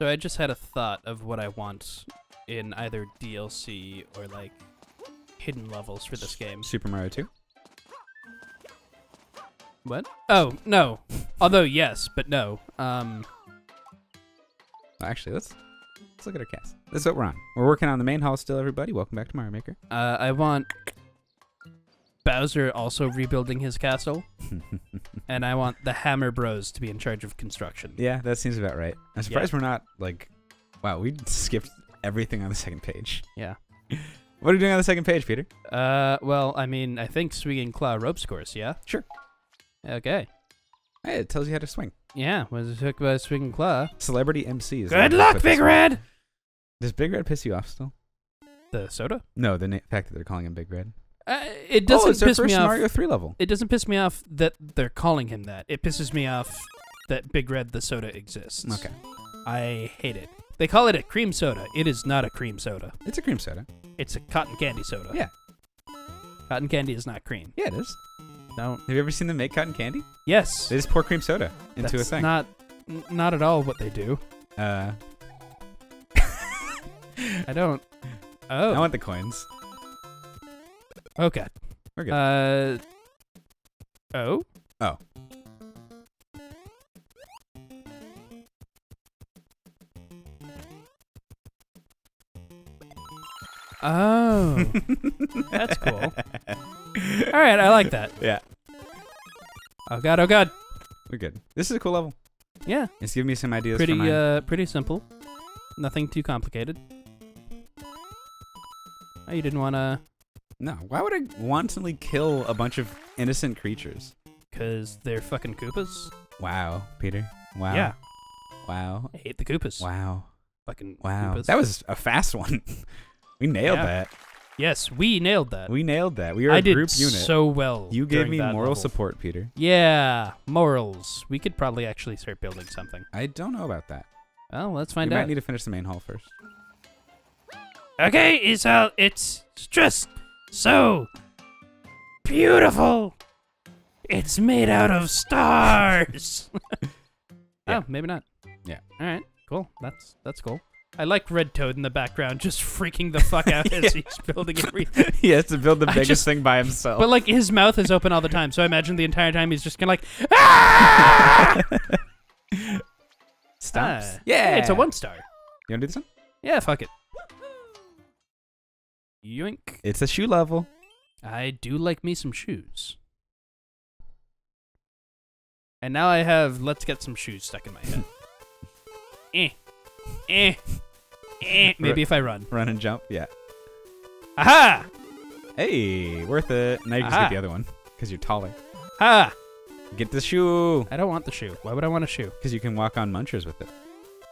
So I just had a thought of what I want in either DLC or like hidden levels for this game. Super Mario 2? What? Oh, no. Although yes, but no. Actually, let's look at our cast. This is what we're on. We're working on the main hall still, everybody. Welcome back to Mario Maker. I want Bowser also rebuilding his castle. And I want the Hammer Bros to be in charge of construction. Yeah, that seems about right. I'm surprised we're not like... Wow, we skipped everything on the second page. Yeah. What are you doing on the second page, Peter? Well, I mean, I think swinging claw ropes course, yeah? Sure. Okay. Hey, it tells you how to swing. Yeah, what does it talk about swinging claw? Celebrity MCs. Good luck, Big Red! Does Big Red piss you off still? The soda? No, the fact that they're calling him Big Red. It doesn't piss me off. It's their first Mario 3 level. It doesn't piss me off that they're calling him that. It pisses me off that Big Red the soda exists. Okay. I hate it. They call it a cream soda. It is not a cream soda. It's a cream soda. It's a cotton candy soda. Yeah. Cotton candy is not cream. Yeah, it is. Don't. Have you ever seen them make cotton candy? Yes. They just pour cream soda into a thing. That's not at all what they do. I don't. Oh. I want the coins. Oh god. We're good. Oh. Oh. Oh. That's cool. All right, I like that. Yeah. Oh god, oh god. We're good. This is a cool level. Yeah. It's giving me some ideas for mine. Pretty simple. Nothing too complicated. Oh, you didn't want to... No, why would I wantonly kill a bunch of innocent creatures? Because they're fucking Koopas. Wow, Peter. Wow. Yeah. Wow. I hate the Koopas. Wow. Fucking wow. Koopas. That was a fast one. We nailed that. Yes, we nailed that. We nailed that. We are a group unit. I did so well. You gave me moral support, Peter. Yeah, morals. We could probably actually start building something. I don't know about that. Well, let's find out. We might need to finish the main hall first. Okay, it's just so beautiful. It's made out of stars. Oh, maybe not. Yeah. All right. Cool. That's cool. I like Red Toad in the background, just freaking the fuck out as he's building everything. He has to build the biggest thing by himself. But like his mouth is open all the time, so I imagine the entire time he's just kind of like, ah! Stops. Yeah, it's a 1-star. You wanna do this one? Yeah, fuck it. Yoink. It's a shoe level. I do like me some shoes. And now I have let's get some shoes stuck in my head. Maybe if I run. Run and jump, yeah. Aha! Hey, worth it. Now you just get the other one, because you're taller. Ha! Get the shoe! I don't want the shoe. Why would I want a shoe? Because you can walk on munchers with it.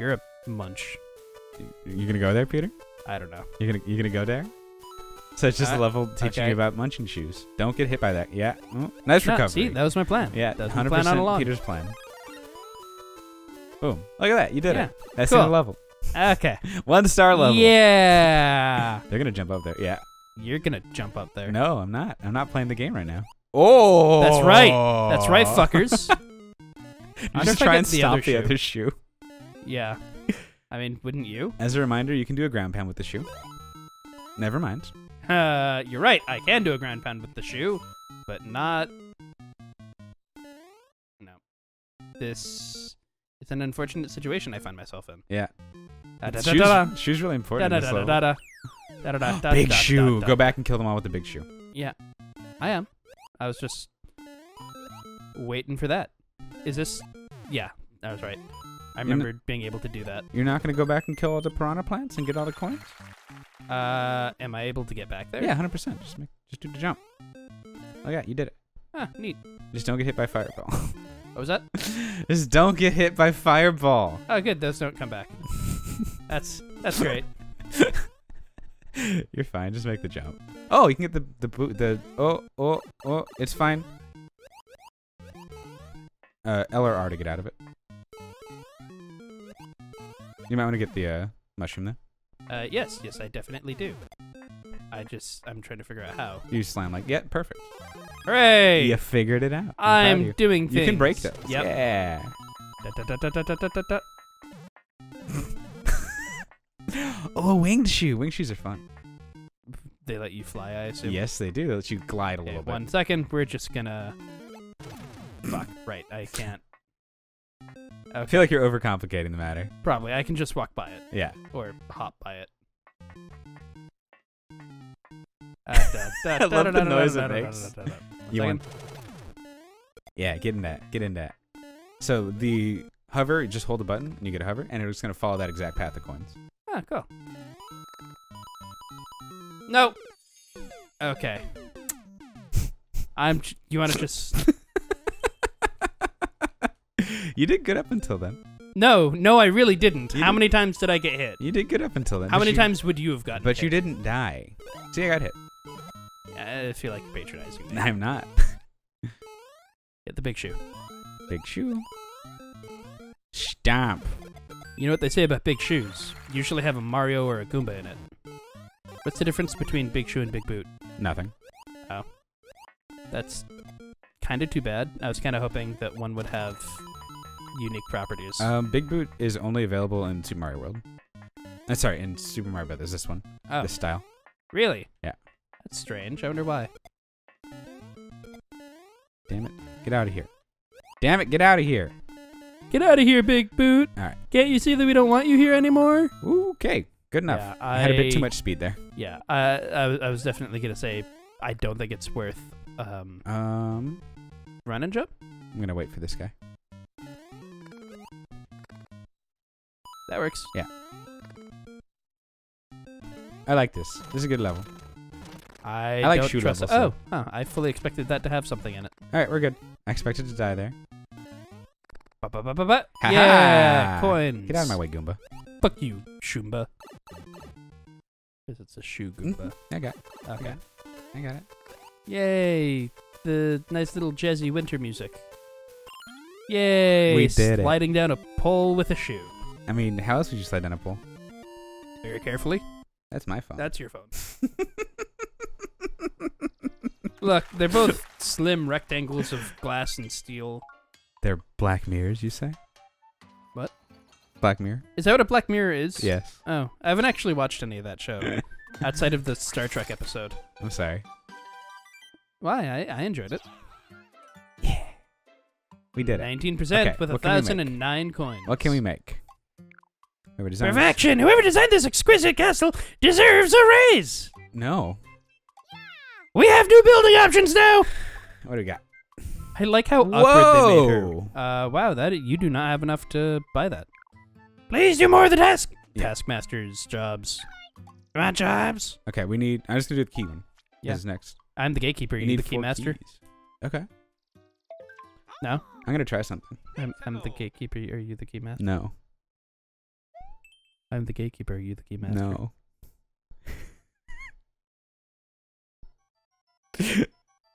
You're a munch. You gonna go there, Peter? I don't know. You gonna go there? So it's just a level teaching you about munching shoes. Don't get hit by that. Yeah. Oh, nice recovery. See, that was my plan. Yeah, that was 100% my plan on Peter's plan. Boom. Look at that. You did it. That's cool. In a level. Okay. 1-star level. Yeah. They're going to jump up there. Yeah. You're going to jump up there. No, I'm not. I'm not playing the game right now. Oh. That's right. That's right, fuckers. I'm just trying to stop the other shoe. Yeah. I mean, wouldn't you? As a reminder, you can do a ground pound with the shoe. Never mind. You're right. I can do a ground pound with the shoe, but not... No. This... It's an unfortunate situation I find myself in. Yeah. Shoe's really important. Big shoe. Go back and kill them all with the big shoe. Yeah. I am. I was just waiting for that. Is this... Yeah, I was right. I remembered being able to do that. You're not going to go back and kill all the piranha plants and get all the coins? Am I able to get back there? Yeah, 100%. Just do the jump. Oh, yeah, you did it. Ah, neat. Just don't get hit by fireball. What was that? Just don't get hit by fireball. Oh, good. Those don't come back. That's great. You're fine. Just make the jump. Oh, you can get the oh. It's fine. L or R to get out of it. You might want to get the mushroom there. Yes, I definitely do. I'm trying to figure out how. You slam like, yeah, perfect. Hooray! You figured it out. I'm doing things. You can break those. Yep. Yeah. Da, da, da, da, da, da, da, da. Oh, winged shoe. Winged shoes are fun. They let you fly, I assume. Yes, they do. They let you glide a little bit. 1 second. We're just gonna... Fuck. Right. I can't. Okay. I feel like you're overcomplicating the matter. Probably. I can just walk by it. Yeah. Or hop by it. I love the noise it makes. You want... Yeah, get in that. Get in that. So the hover, you just hold the button, and you get a hover, and it's going to follow that exact path of coins. Oh, cool. No. Okay. You want to just... You did good up until then. No, I really didn't. How many times did I get hit? You did good up until then. How many times would you have gotten hit? But you didn't die. See, I got hit. I feel like patronizing me. I'm not. Get the big shoe. Big shoe. Stomp. You know what they say about big shoes? Usually have a Mario or a Goomba in it. What's the difference between big shoe and big boot? Nothing. Oh. That's kind of too bad. I was kind of hoping that one would have... unique properties. Big Boot is only available in Super Mario World. Sorry, in Super Mario Brothers. This one. Oh. This style. Really? Yeah. That's strange. I wonder why. Damn it. Get out of here. Damn it, get out of here. Get out of here, Big Boot. All right. Can't you see that we don't want you here anymore? Okay. Good enough. Yeah, I had a bit too much speed there. Yeah. I was definitely going to say, I don't think it's worth run and jump? I'm going to wait for this guy. That works. Yeah. I like this. This is a good level. I like shoot levels. Oh, huh. I fully expected that to have something in it. All right, we're good. I expected to die there. Yeah, coins. Get out of my way, Goomba. Fuck you, Shoomba. Because it's a shoe Goomba. I got it. Okay. I got it. Yay. The nice little jazzy winter music. Yay. We did it. Sliding down a pole with a shoe. I mean, how else would you slide down a pole? Very carefully. That's my phone. That's your phone. Look, they're both slim rectangles of glass and steel. They're black mirrors, you say? What? Black Mirror. Is that what a black mirror is? Yes. Oh, I haven't actually watched any of that show. Outside of the Star Trek episode. I'm sorry. Why? I enjoyed it. Yeah. We did it. 19% with 1,009 coins. What can we make? Perfection! Whoever designed this exquisite castle deserves a raise! No. We have new building options now! What do we got? I like how awkward they made her. Wow, that you do not have enough to buy that. Please do more of the task! Yeah. Taskmasters, jobs. Come on, jobs! Okay, we need... I'm just gonna do the key one. Yeah. This is next. I'm the gatekeeper, you need the key master. Keys. Okay. No? I'm gonna try something. I'm the gatekeeper, are you the key master? No. I'm the gatekeeper, are you the key master? No.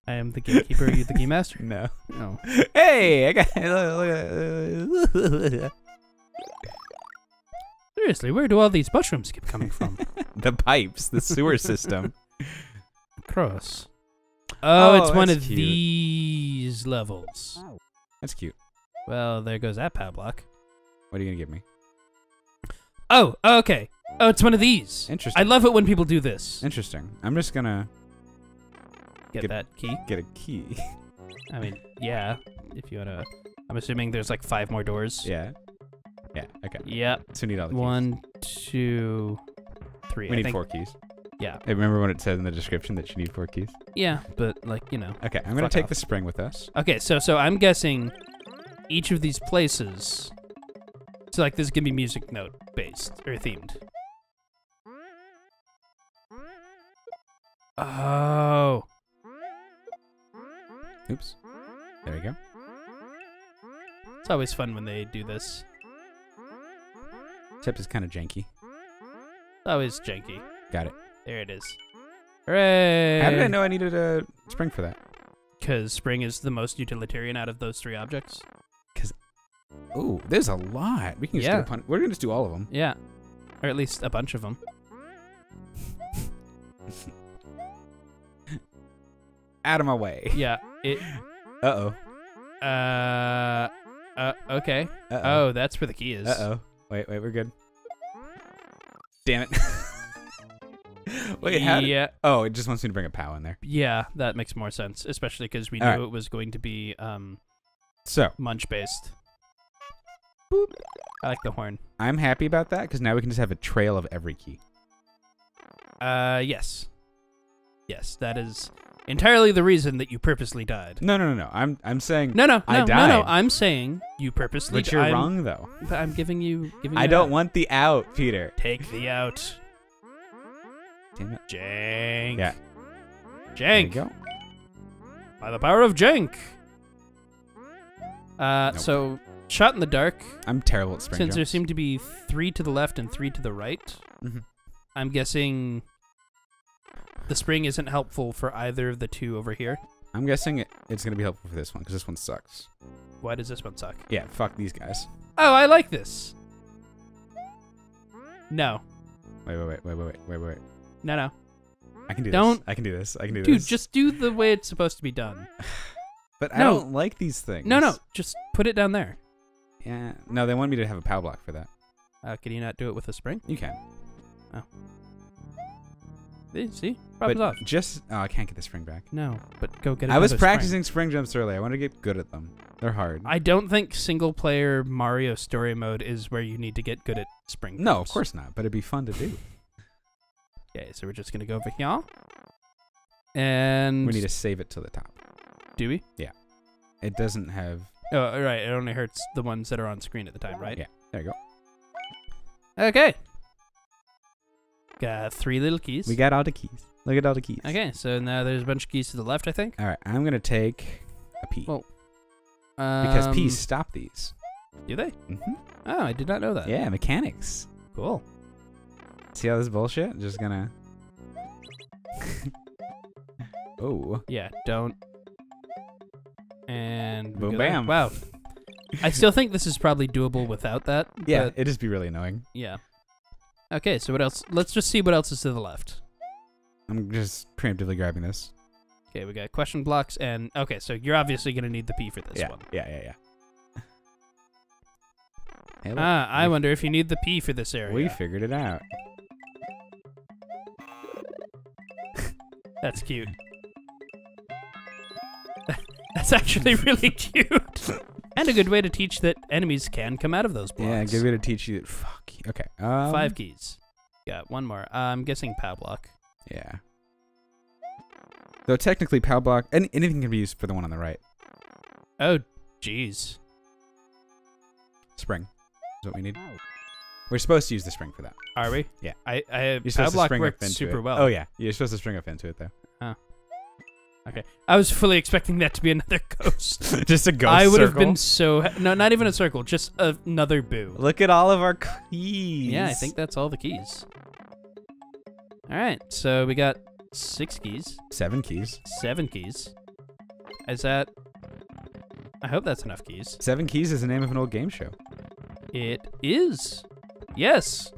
I am the gatekeeper, are you the key master? No. No. Hey, I got Seriously, where do all these mushrooms keep coming from? The pipes, the sewer system. Cross. Oh, it's one of these levels. Oh. That's cute. Well, there goes that padlock. What are you gonna give me? Oh, okay. Oh, it's one of these. Interesting. I love it when people do this. Interesting. I'm just gonna... Get that key? Get a key. I mean, yeah. If you wanna... I'm assuming there's like 5 more doors. Yeah. Yeah, okay. Yep. So we need all the keys. 1, 2, 3. We need 4 keys. Yeah. Hey, remember when it said in the description that you need 4 keys? Yeah, but like, you know. Okay, I'm gonna take the spring with us. Okay, so I'm guessing each of these places... So like this is gonna be music note based or themed. Oh. Oops. There we go. It's always fun when they do this. Except it's kind of janky. Always janky. Got it. There it is. Hooray! How did I know I needed a spring for that? Because spring is the most utilitarian out of those 3 objects. Oh, there's a lot. We can just do a punch. We're gonna just do all of them. Yeah, or at least a bunch of them. Out of my way. Yeah. Uh-oh. Okay. Uh-oh. Oh, that's where the key is. Uh-oh. Wait, we're good. Damn it. Wait, how did, yeah. Oh, it just wants me to bring a POW in there. Yeah, that makes more sense, especially because we knew it was going to be munch-based. Boop. I like the horn. I'm happy about that because now we can just have a trail of every key. Yes. Yes, that is entirely the reason that you purposely died. No. I'm saying I died. No, I'm saying you purposely died. But you're wrong, though. But I'm giving you I don't want the out, Peter. Take the out. Damn it. Jank. Yeah. Jank. There you go. By the power of jank. Nope. So, shot in the dark. I'm terrible at spring jumps. Since there seem to be 3 to the left and 3 to the right, I'm guessing the spring isn't helpful for either of the two over here. I'm guessing it's going to be helpful for this one, because this one sucks. Why does this one suck? Yeah, fuck these guys. Oh, I like this. No. Wait. No. I can do this. I can do this. Dude, just do the way it's supposed to be done. But I don't like these things. No. Just put it down there. Yeah. No, they want me to have a POW block for that. Can you not do it with a spring? You can. Oh. See? Problem's off. Oh, I can't get the spring back. No, but go get it. I was practicing spring jumps earlier. I want to get good at them. They're hard. I don't think single player Mario story mode is where you need to get good at spring jumps. No, of course not, but it'd be fun to do. Okay, so we're just going to go over here. And we need to save it to the top. Do we? Yeah. It doesn't have... Oh, right. It only hurts the ones that are on screen at the time, right? Yeah. There you go. Okay. Got 3 little keys. We got all the keys. Look at all the keys. Okay, so now there's a bunch of keys to the left, I think. All right, I'm going to take a P. Well, because P's stop these. Do they? Mm-hmm. Oh, I did not know that. Yeah, mechanics. Cool. See all this bullshit? Just gonna... Oh. Yeah, don't... And boom, bam. Wow. I still think this is probably doable without that. Yeah, it'd just be really annoying. Yeah. Okay, so what else? Let's just see what else is to the left. I'm just preemptively grabbing this. Okay, we got question blocks and... Okay, so you're obviously going to need the P for this one. Yeah. Hey, I wonder if you need the P for this area. We figured it out. That's cute. That's actually really cute. And a good way to teach that enemies can come out of those blocks. Yeah, a good way to teach you that... Fuck. Okay. 5 keys. Got 1 more. I'm guessing POW block. Yeah. Though technically POW block... Anything can be used for the one on the right. Oh, jeez. Spring is what we need. We're supposed to use the spring for that. Are we? Yeah. POW block worked super well. Oh, yeah. You're supposed to spring up into it, though. Huh. Okay. I was fully expecting that to be another ghost. Just a ghost circle? I would have been so... No, not even a circle. Just another boo. Look at all of our keys. Yeah, I think that's all the keys. All right. So we got 6 keys. 7 keys. 7 keys. Is that... I hope that's enough keys. 7 keys is the name of an old game show. It is. Yes.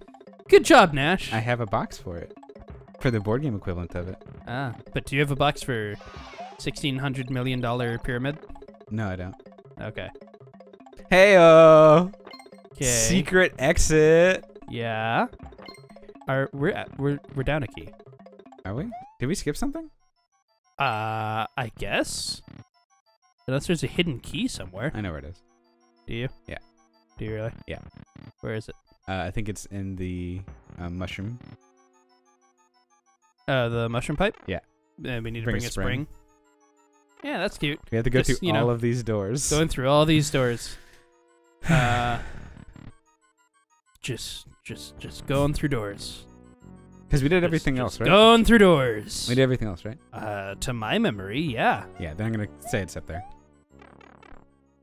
Good job, Nash. I have a box for it. For the board game equivalent of it. Ah, but do you have a box for $1,600 million pyramid? No, I don't. Okay. Hey-oh! Secret exit! Yeah. We're down a key. Are we? Did we skip something? I guess. Unless there's a hidden key somewhere. I know where it is. Do you? Yeah. Do you really? Yeah. Where is it? I think it's in the mushroom... the mushroom pipe? Yeah. And we need to bring a spring. Yeah, that's cute. We have to go through all of these doors. Going through all these doors. Just going through doors. Because we did everything else, right? Going through doors. We did everything else, right? To my memory, yeah. Yeah, then I'm going to say it's up there.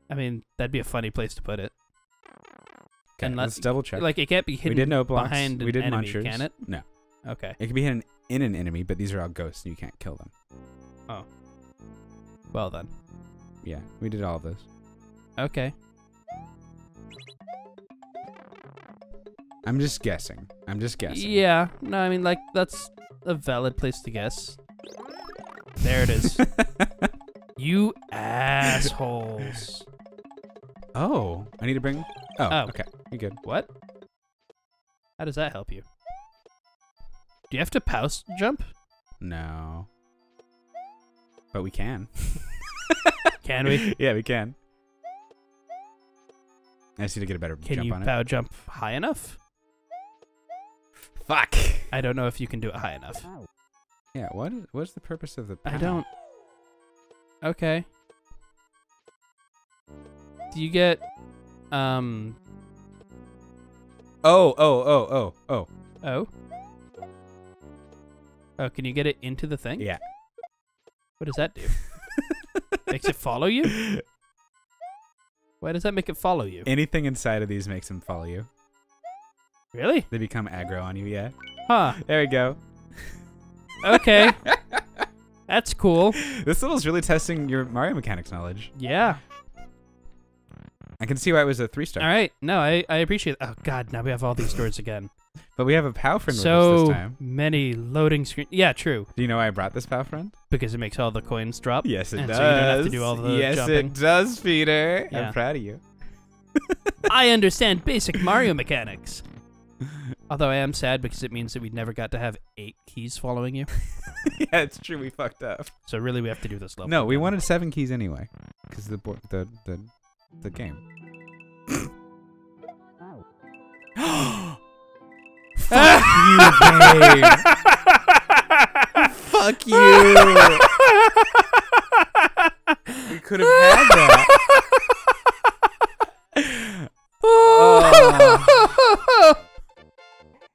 I mean, that'd be a funny place to put it. Okay, unless, let's double check. Like, it can't be hidden behind an enemy, can it? No. Okay. It can be hidden in an enemy, but these are all ghosts, and you can't kill them. Oh. Well then. Yeah, we did all of this. Okay. I'm just guessing. Yeah. No, I mean, like, that's a valid place to guess. There it is. You assholes. Oh, I need to bring... Oh, okay. You're good. What? How does that help you? Do you have to pouse jump? No. But we can. Can we? Yeah, we can. I just need to get a better jump on it. Can you power jump high enough? Fuck! I don't know if you can do it high enough. Yeah, what's the purpose of the power? I don't... Okay. Do you get... Oh. Oh, can you get it into the thing? Yeah. What does that do? Makes it follow you? Why does that make it follow you? Anything inside of these makes them follow you. Really? They become aggro on you, yeah. Huh. There we go. Okay. That's cool. This level's really testing your Mario mechanics knowledge. Yeah. I can see why it was a 3-star. All right. No, I appreciate it. Oh, God. Now we have all these stores again. But we have a POW friend with us this time. So many loading screens. Yeah, true. Do you know why I brought this POW friend? Because it makes all the coins drop. Yes, it does. So you don't have to do all the jumping. It does, Peter. Yeah. I'm proud of you. I understand basic Mario mechanics. Although I am sad because it means that we never got to have 8 keys following you. Yeah, it's true. We fucked up. So really, we have to do this level. No, we wanted 7 keys anyway. Because the game. Oh. Fuck you, babe. Fuck you. We could have had that. Oh.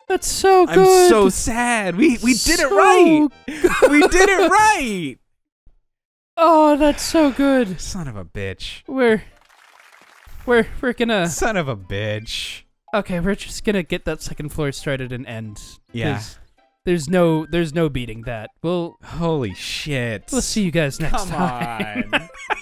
That's so good. I'm so sad. We did it right. We did it right. Oh, that's so good. Son of a bitch. We're gonna... Son of a bitch. Okay, we're just gonna get that second floor started and end. Yeah. There's no beating that. Holy shit. We'll see you guys next time. Come on.